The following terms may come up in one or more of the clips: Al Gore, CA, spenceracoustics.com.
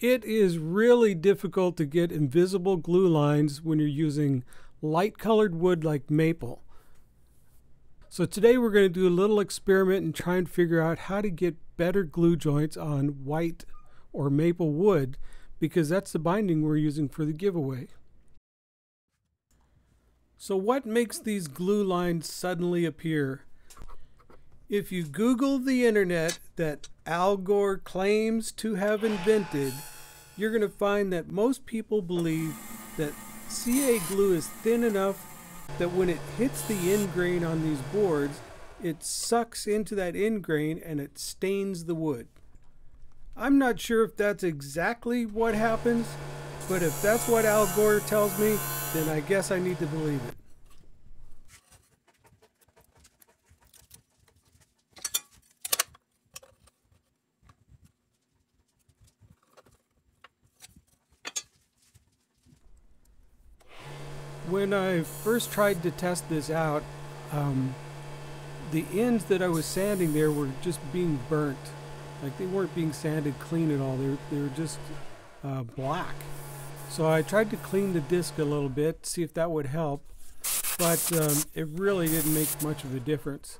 It is really difficult to get invisible glue lines when you're using light-colored wood like maple. So today we're going to do a little experiment and try and figure out how to get better glue joints on white or maple wood, because that's the binding we're using for the giveaway. So what makes these glue lines suddenly appear? If you Google the internet that Al Gore claims to have invented, you're going to find that most people believe that CA glue is thin enough that when it hits the end grain on these boards, it sucks into that end grain and it stains the wood. I'm not sure if that's exactly what happens, but if that's what Al Gore tells me, then I guess I need to believe it. When I first tried to test this out, the ends that I was sanding there were just being burnt. Like, they weren't being sanded clean at all. They were just black. So I tried to clean the disc a little bit, see if that would help, but it really didn't make much of a difference.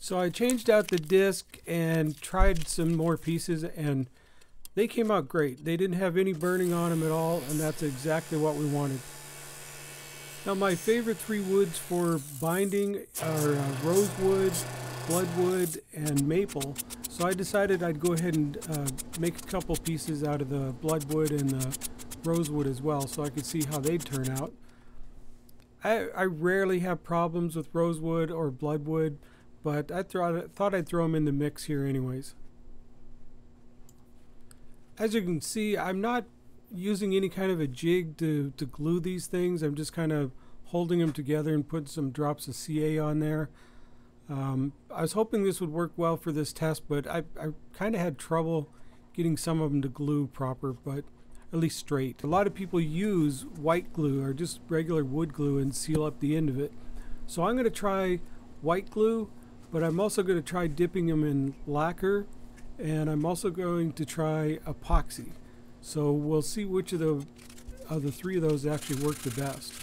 So I changed out the disc and tried some more pieces, and they came out great. They didn't have any burning on them at all, and that's exactly what we wanted. Now, my favorite three woods for binding are rosewood, bloodwood, and maple. So I decided I'd go ahead and make a couple pieces out of the bloodwood and the rosewood as well, so I could see how they'd turn out. I rarely have problems with rosewood or bloodwood, but I thought I'd throw them in the mix here anyways. As you can see, I'm not using any kind of a jig to glue these things. I'm just kind of holding them together and putting some drops of CA on there. I was hoping this would work well for this test, but I kind of had trouble getting some of them to glue proper, but at least straight. A lot of people use white glue or just regular wood glue and seal up the end of it. So I'm going to try white glue, but I'm also going to try dipping them in lacquer, and I'm also going to try epoxy. So we'll see which of the three of those actually work the best.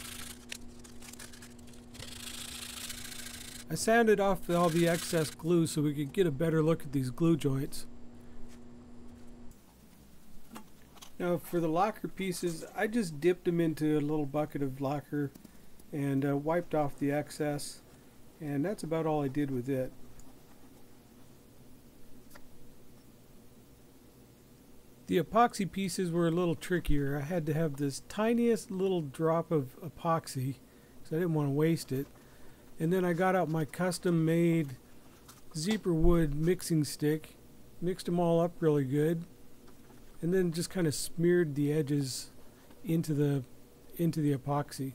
I sanded off all the excess glue so we could get a better look at these glue joints. Now for the lacquer pieces, I just dipped them into a little bucket of lacquer and wiped off the excess, and that's about all I did with it. The epoxy pieces were a little trickier. I had to have this tiniest little drop of epoxy because I didn't want to waste it. And then I got out my custom made zebra wood mixing stick, mixed them all up really good, and then just kind of smeared the edges into the epoxy.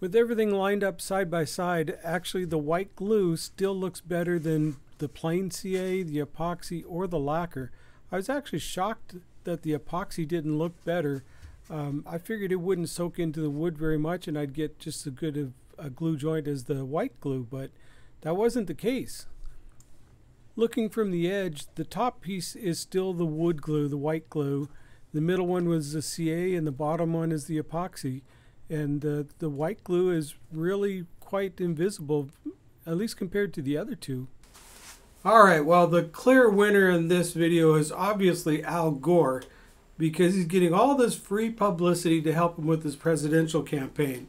With everything lined up side by side, actually the white glue still looks better than the plain CA, the epoxy, or the lacquer. I was actually shocked that the epoxy didn't look better. I figured it wouldn't soak into the wood very much and I'd get just as good of a glue joint as the white glue, but that wasn't the case. Looking from the edge, the top piece is still the wood glue, the white glue. The middle one was the CA and the bottom one is the epoxy. And the white glue is really quite invisible, at least compared to the other two. Alright, well, the clear winner in this video is obviously Al Gore, because he's getting all this free publicity to help him with his presidential campaign.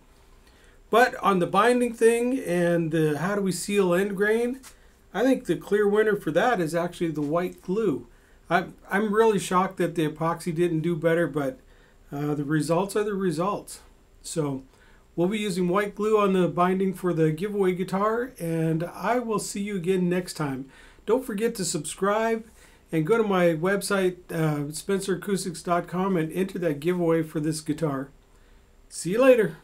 But on the binding thing and the how do we seal end grain, I think the clear winner for that is actually the white glue. I'm really shocked that the epoxy didn't do better, but the results are the results. So we'll be using white glue on the binding for the giveaway guitar, and I will see you again next time. Don't forget to subscribe and go to my website, spenceracoustics.com, and enter that giveaway for this guitar. See you later.